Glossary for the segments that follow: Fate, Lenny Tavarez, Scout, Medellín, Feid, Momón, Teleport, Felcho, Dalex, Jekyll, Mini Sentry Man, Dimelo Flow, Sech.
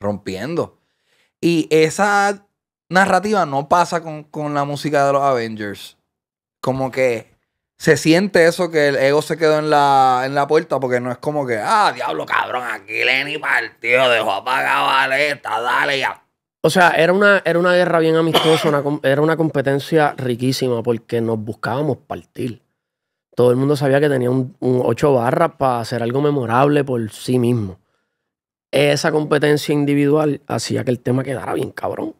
rompiendo. Y esa narrativa no pasa con la música de los Avengers. Como que se siente eso, que el ego se quedó en la puerta, porque no es como que, ah, diablo, cabrón, aquí Lenny partió, dejó apagada Valeta, dale ya. O sea, era una guerra bien amistosa, era una competencia riquísima porque nos buscábamos partir. Todo el mundo sabía que tenía un 8 barras para hacer algo memorable por sí mismo. Esa competencia individual hacía que el tema quedara bien cabrón.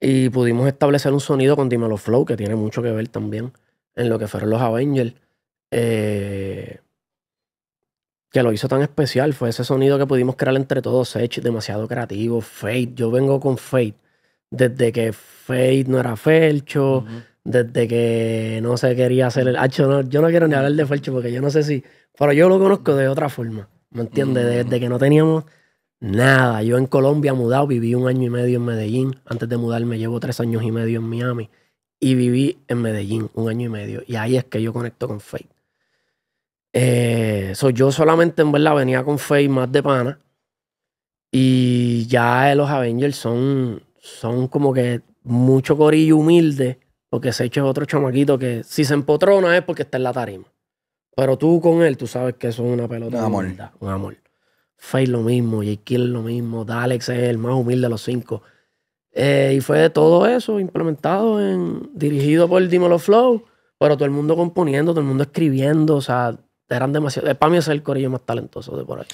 Y pudimos establecer un sonido con Dimelo Flow, que tiene mucho que ver también en lo que fueron los Avengers. Que lo hizo tan especial. Fue ese sonido que pudimos crear entre todos. Sech, demasiado creativo. Fate. Yo vengo con Fate. Desde que Fate no era Felcho. Desde que no se quería hacer el... yo no quiero ni hablar de Felcho porque yo no sé si... Pero yo lo conozco de otra forma. ¿Me entiendes? Desde que no teníamos nada. Yo en Colombia mudado. Viví 1 año y medio en Medellín. Antes de mudarme llevo 3 años y medio en Miami. Y viví en Medellín 1 año y medio. Y ahí es que yo conecto con Feid. Yo solamente en verdad venía con Feid más de pana. Y ya los Avengers son como que mucho corillo humilde. Porque se echa otro chamaquito que si se empotrona es porque está en la tarima. Pero tú con él, tú sabes que eso es una pelota. Un amor. Humilda, un amor. Feid lo mismo, Jekyll lo mismo, Dalex es el más humilde de los 5. Y fue todo eso implementado, dirigido por Dimelo Flow, pero todo el mundo componiendo, todo el mundo escribiendo, o sea, eran demasiado... Para mí es el corillo más talentoso de por ahí.